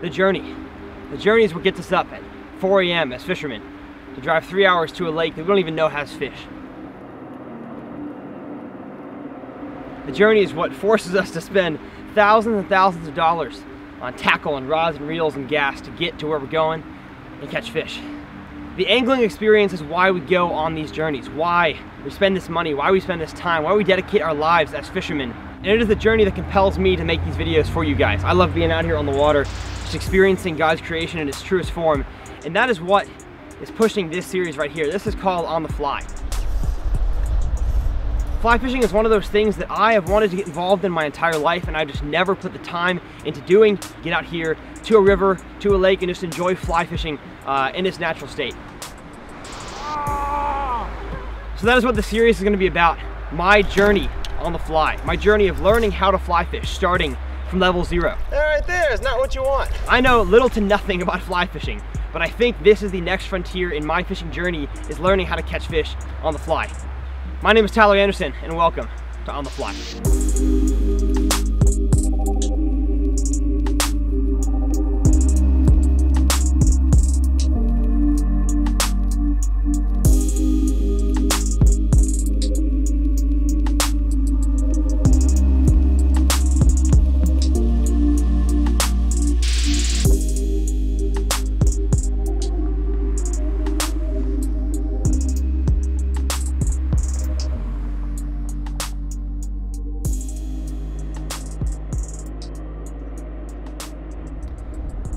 the journey. The journey is what gets us up at 4 a.m. as fishermen to drive 3 hours to a lake that we don't even know has fish. The journey is what forces us to spend thousands and thousands of dollars on tackle and rods and reels and gas to get to where we're going and catch fish. The angling experience is why we go on these journeys, why we spend this money, why we spend this time, why we dedicate our lives as fishermen. And it is the journey that compels me to make these videos for you guys. I love being out here on the water, just experiencing God's creation in its truest form. And that is what is pushing this series right here. This is called On The Fly. Fly fishing is one of those things that I have wanted to get involved in my entire life, and I've just never put the time into doing. Get out here to a river, to a lake, and just enjoy fly fishing in its natural state. So that is what the series is going to be about. My journey on the fly. My journey of learning how to fly fish, starting from level zero. That right there is not what you want. I know little to nothing about fly fishing, but I think this is the next frontier in my fishing journey, is learning how to catch fish on the fly. My name is Tyler Anderson, and welcome to On The Fly.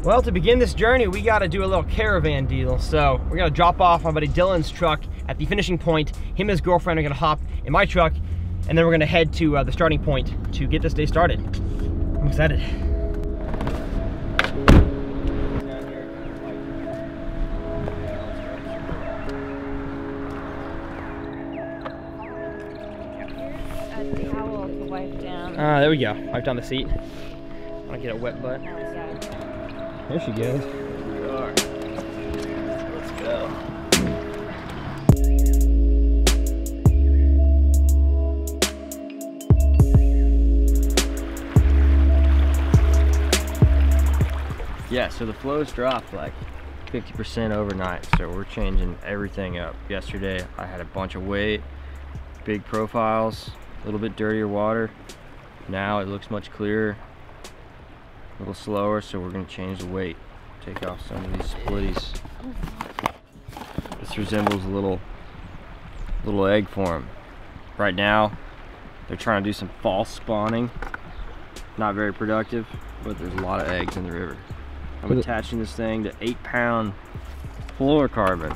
Well, to begin this journey, we got to do a little caravan deal. So we're going to drop off my buddy Dylan's truck at the finishing point. Him and his girlfriend are going to hop in my truck, and then we're going to head to the starting point to get this day started. I'm excited. Here's a towel to wipe down. Ah, there we go. Wipe down the seat. I want to get a wet butt. There she goes. Here we are. Let's go. Yeah, so the flows dropped like 50% overnight, so we're changing everything up. Yesterday, I had a bunch of weight, big profiles, a little bit dirtier water. Now it looks much clearer. A little slower, so we're gonna change the weight. Take off some of these splitties. This resembles a little egg form. Right now, they're trying to do some false spawning. Not very productive, but there's a lot of eggs in the river. I'm attaching this thing to 8-pound fluorocarbon,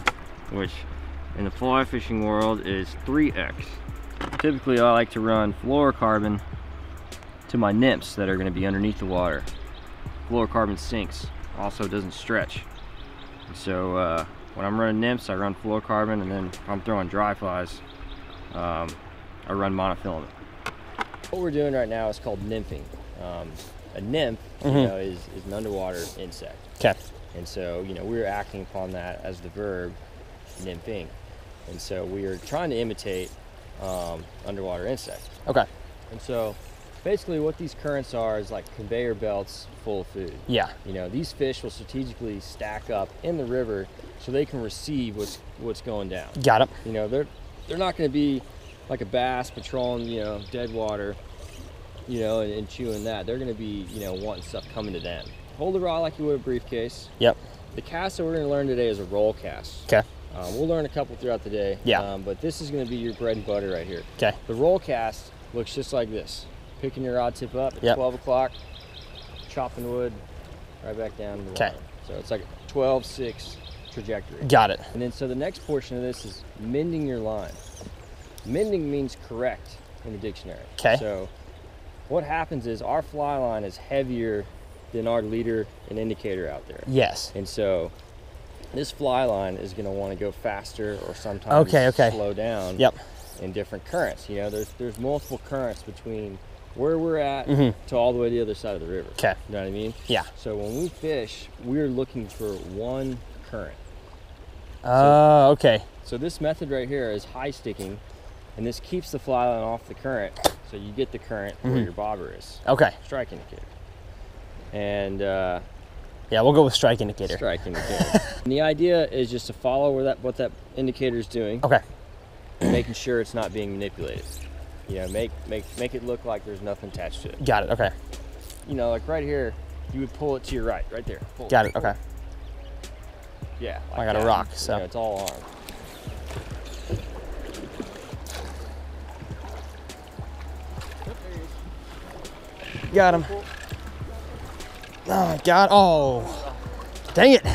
which in the fly fishing world is 3X. Typically, I like to run fluorocarbon to my nymphs that are gonna be underneath the water. Fluorocarbon sinks, also doesn't stretch. So when I'm running nymphs, I run fluorocarbon, and then if I'm throwing dry flies, I run monofilament. What we're doing right now is called nymphing. A nymph, you know, is an underwater insect. Okay. And so, you know, we're acting upon that as the verb, nymphing. And so we are trying to imitate underwater insects. Okay. And so, basically what these currents are is like conveyor belts full of food. Yeah. You know, these fish will strategically stack up in the river so they can receive what's going down. Got it. You know, they're not going to be like a bass patrolling, you know, dead water, you know, and chewing that. They're going to be, you know, wanting stuff coming to them. Hold the rod like you would a briefcase. Yep. The cast that we're going to learn today is a roll cast. Okay. We'll learn a couple throughout the day. Yeah. But this is going to be your bread and butter right here. Okay. The roll cast looks just like this. Picking your rod tip up at 12 o'clock, chopping wood, right back down to the water. So it's like a 12-6 trajectory. Got it. And then so the next portion of this is mending your line. Mending means correct in the dictionary. Okay. So what happens is our fly line is heavier than our leader and indicator out there. Yes. And so this fly line is going to want to go faster or sometimes slow down in different currents. You know, there's multiple currents between where we're at to all the way to the other side of the river. Okay. You know what I mean? Yeah. So when we fish, we're looking for one current. Oh, okay. So this method right here is high sticking, and this keeps the fly line off the current, so you get the current where your bobber is. Okay. Strike indicator. And Yeah, we'll go with strike indicator. Strike indicator. And the idea is just to follow where that, what that indicator is doing. Okay. Making sure it's not being manipulated. You know, make it look like there's nothing attached to it. Got it. Okay. You know, like right here, you would pull it to your right, right there. Pull, got it. Pull. Okay. Yeah. Like I got that. A rock, so. You know, it's all armed. Got him. Oh my God. Oh, dang it.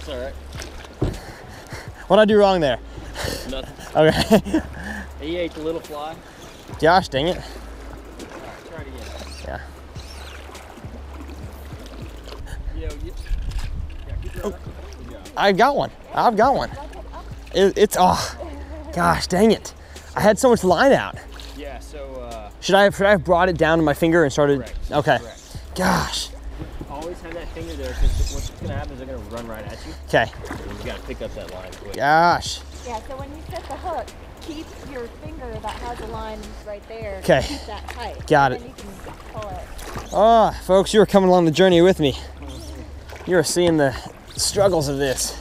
It's all right. What'd I do wrong there? Nothing. Okay. He ate the little fly. Gosh, dang it. All right, try it again. Yeah. I've got one. It's, oh, gosh, dang it. I had so much line out. Yeah, so. Should I have brought it down to my finger and started? Correct. Okay. Correct. Gosh. Always have that finger there because what's going to happen is they're going to run right at you. Okay. You got to pick up that line quick. Gosh. Yeah, so when you set the hook, keep your finger that has a line right there. Okay. Keep that tight. Got it. And you can pull it. Oh, folks, you are coming along the journey with me. You are seeing the struggles of this.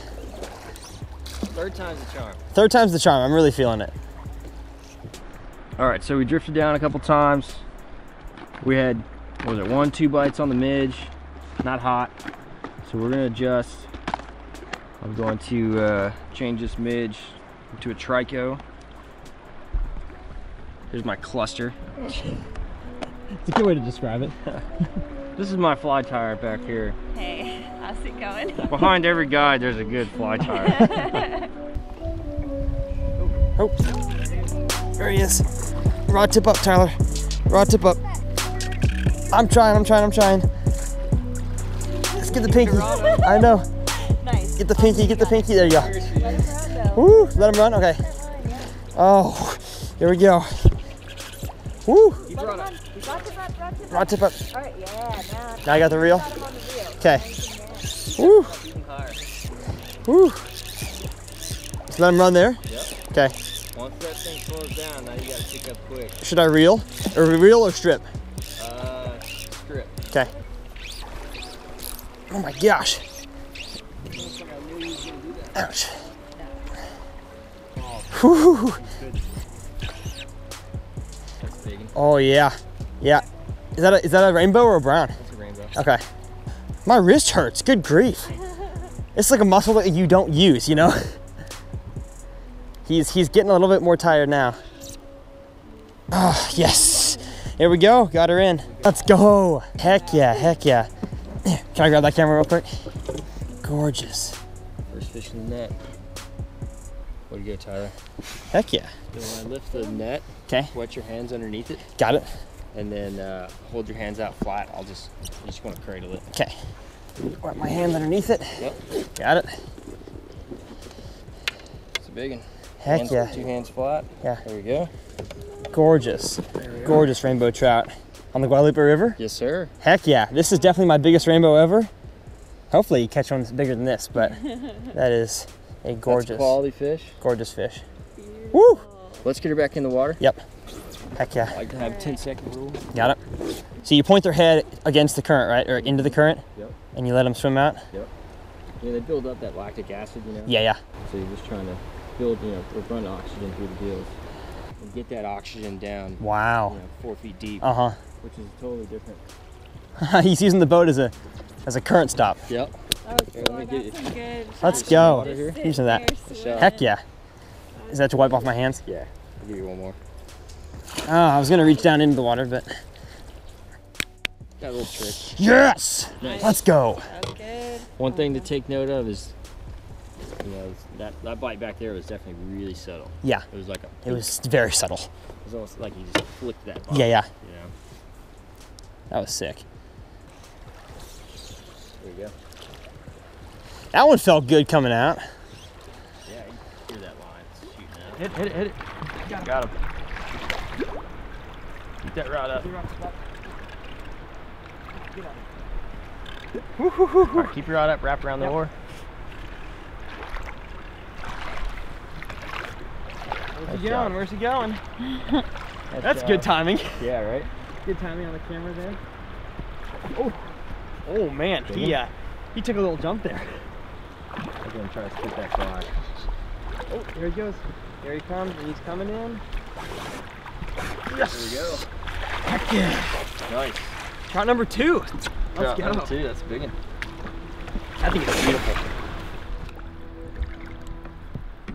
Third time's the charm. Third time's the charm. I'm really feeling it. All right, so we drifted down a couple times. We had, what was it, 1-2 bites on the midge, not hot. So we're gonna adjust. I'm going to change this midge to a trico. Here's my cluster. It's a good way to describe it. This is my fly tire back here. Hey, how's it going? Behind every guide, there's a good fly tire. Oh. Oh. There he is. Rod tip up, Tyler. Rod tip up. I'm trying. Let's get the pinky. I know. Nice. Get the pinky. There you go. Woo, let him run, okay. Oh, here we go. Woo. Rod tip up. All right, yeah. Now I got the reel. Okay. Woo. Woo. Just let him run there. Okay. Once that thing slows down, now you gotta pick up quick. Should I reel? Or reel or strip? Strip. Okay. Oh my gosh. Ouch. Whew. That's big. Oh yeah. Yeah. Is that a rainbow or a brown? It's a rainbow. Okay. My wrist hurts, good grief. It's like a muscle that you don't use, you know? He's getting a little bit more tired now. Oh, yes. Here we go. Got her in. Let's go. Heck yeah. Heck yeah. Can I grab that camera real quick? Gorgeous. First fish in the net. Way to go, Tyler. Heck yeah. You want to lift the net. Okay. Wet your hands underneath it. Got it. And then hold your hands out flat. I just want to cradle it. Okay. Wet my hands underneath it. Yep. Got it. It's a big one. Heck hands, yeah. Two hands flat. Yeah. There we go. Gorgeous. Gorgeous rainbow trout on the Guadalupe River. Yes, sir. Heck yeah. This is definitely my biggest rainbow ever. Hopefully you catch one that's bigger than this, but that is a gorgeous. That's quality fish. Gorgeous fish. Beautiful. Woo! Let's get her back in the water. Yep. Heck yeah. I like to have a 10-second rule. Got it. So you point their head against the current, right? Or into the current? Yep. And you let them swim out? Yep. Yeah, they build up that lactic acid, you know? Yeah, yeah. So you're just trying to build, you know, or run oxygen through the gills and get that oxygen down. Wow. You know, 4 feet deep. Uh-huh. Which is totally different. He's using the boat as a current stop. Yep. Oh, here, let me get you. Let's go. Here's that. Heck yeah. Is that to wipe off my hands? Yeah. I'll give you one more. Oh, I was gonna reach down into the water, but got a little trick. Yes. Nice. Let's go. That's good. One thing to take note of is, you know, that bite back there was definitely really subtle. Yeah. It was like a... It was very subtle. It was almost like you just flicked that bite. Yeah, yeah. You know? That was sick. There you go. That one felt good coming out. Yeah, you can hear that line. It's shooting out. Hit it. Got him. Get that rod up. All right, keep your rod up, wrap around the oar. Where's he going? That's good timing. Yeah, right? Good timing on the camera there. Oh man, he He took a little jump there. I'm gonna try to split that block. Oh, here he goes. Here he comes, and he's coming in. Yes! There we go. Heck yeah! Nice. Trout number two. Let's go. Number two, that's a big one. I think it's beautiful.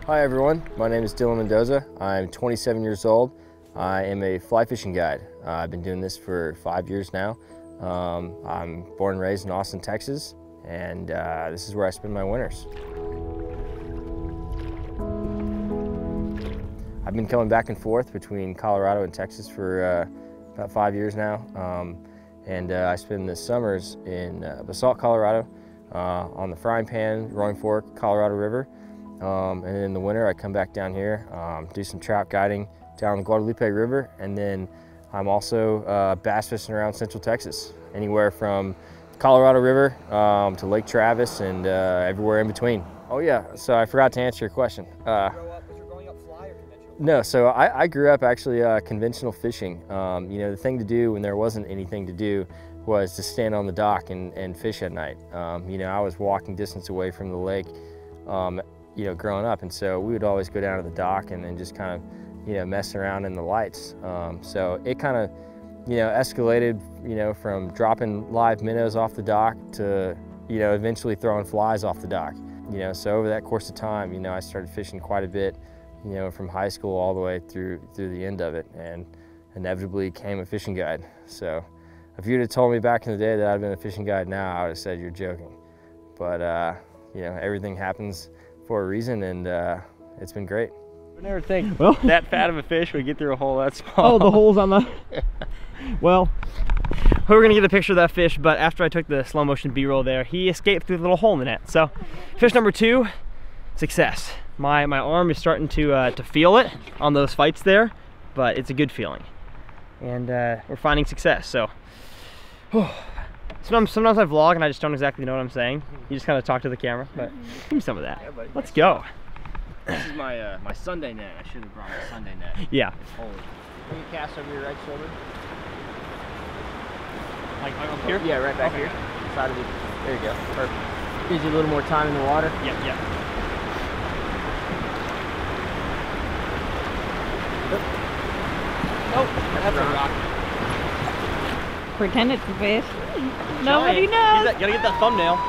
Hi everyone, my name is Dylan Mendoza. I'm 27 years old. I am a fly fishing guide. I've been doing this for 5 years now. I'm born and raised in Austin, Texas, and this is where I spend my winters. I've been coming back and forth between Colorado and Texas for about 5 years now, I spend the summers in Basalt, Colorado, on the Frying Pan, Roaring Fork, Colorado River, and then in the winter I come back down here, do some trout guiding down the Guadalupe River, and then I'm also bass fishing around Central Texas, anywhere from Colorado River to Lake Travis and everywhere in between. Oh yeah, so I forgot to answer your question. No, so I grew up actually conventional fishing. You know, the thing to do when there wasn't anything to do was to stand on the dock and fish at night. You know, I was walking distance away from the lake, you know, growing up. And so we would always go down to the dock and then just kind of, you know, mess around in the lights. So it kind of, you know, escalated, you know, from dropping live minnows off the dock to, you know, eventually throwing flies off the dock. You know, so over that course of time, you know, I started fishing quite a bit, you know, from high school all the way through the end of it, and inevitably became a fishing guide. So if you'd have told me back in the day that I'd been a fishing guide now, I would have said you're joking. But you know, everything happens for a reason, and it's been great. I never think that fat of a fish would get through a hole that small. Oh, the holes on the... Well, we were gonna get a picture of that fish, but after I took the slow motion B-roll there, he escaped through the little hole in the net. So fish number two, success. My arm is starting to feel it on those fights there, but it's a good feeling, and we're finding success. So sometimes I vlog and I just don't exactly know what I'm saying. You just kind of talk to the camera, but give me some of that. Yeah, let's go. This is my my Sunday net. I should have brought my Sunday net. Yeah. It's holy. Can you cast over your right shoulder? Like right up here? Yeah, right back here. Side of you. There you go. Perfect. Gives you a little more time in the water. Yep. Yep. Oh, that's a rock. Pretend it's a fish. Nobody knows. Gotta get that thumbnail. Oh,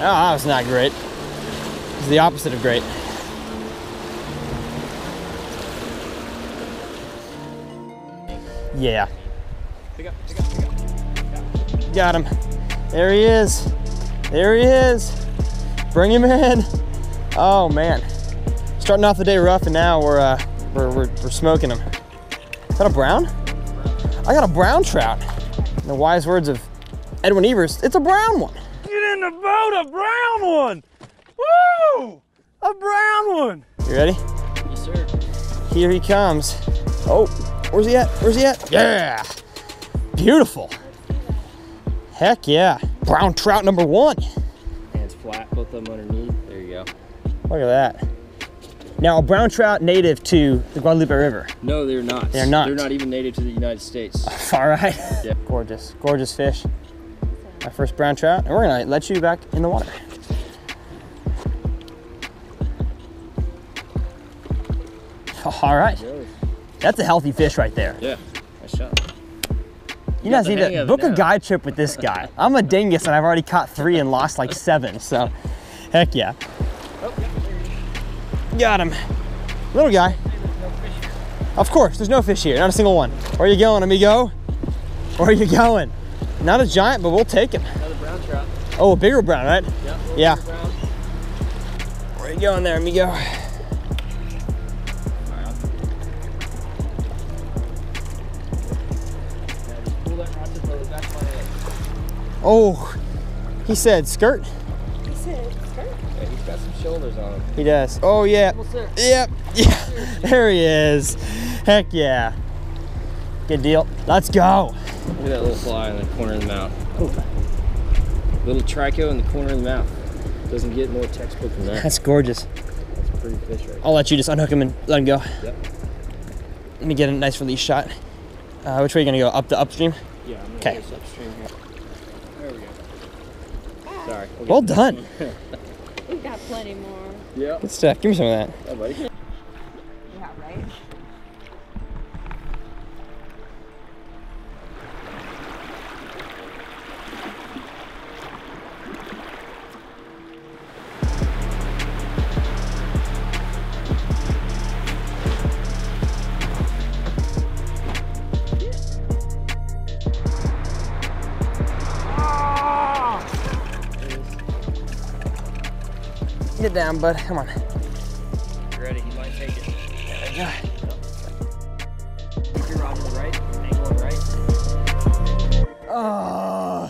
that was not great. It's the opposite of great. Yeah. Pick up. Got him. There he is. Bring him in. Oh man. Starting off the day rough, and now we're smoking him. Is that a brown? I got a brown trout. In the wise words of Edwin Evers, it's a brown one. Get in the boat, a brown one. Woo! A brown one. You ready? Yes, sir. Here he comes. Oh, where's he at? Yeah! Beautiful. Heck yeah. Brown trout number one. Hands flat, both of them underneath. There you go. Look at that. Now, brown trout native to the Guadalupe River? No, they're not. They're not. They're not even native to the United States. All right. Yeah. Gorgeous, gorgeous fish. My first brown trout, and we're gonna let you back in the water. All right. That's a healthy fish right there. Yeah, nice shot. You guys need to book a guide trip with this guy. I'm a dingus, and I've already caught 3 and lost like 7, so heck yeah. Got him. Little guy. Of course, there's no fish here. Not a single one. Where are you going, amigo? Where are you going? Not a giant, but we'll take him. Another brown trout. Oh, a bigger brown, right? Yeah. Brown. Where are you going there, amigo? Oh, he said skirt. Got some shoulders on him. He does. Oh yeah. Yep. Yeah. There he is. Heck yeah. Good deal. Let's go. Look at that little fly in the corner of the mouth. Ooh. Little trico in the corner of the mouth. Doesn't get more textbook than that. That's gorgeous. That's a pretty fish right there. I'll let you just unhook him and let him go. Yep. Let me get a nice release shot. Which way are you gonna go? Upstream? Yeah. I'm gonna go upstream here. There we go. Sorry. Well done. We've got plenty more. Yeah. Good stuff. Give me some of that. Yeah, buddy. Yeah, right? Get down, bud. Come on. You ready? You might take it. There we go. Keep your rod to the right. Angle right. Oh.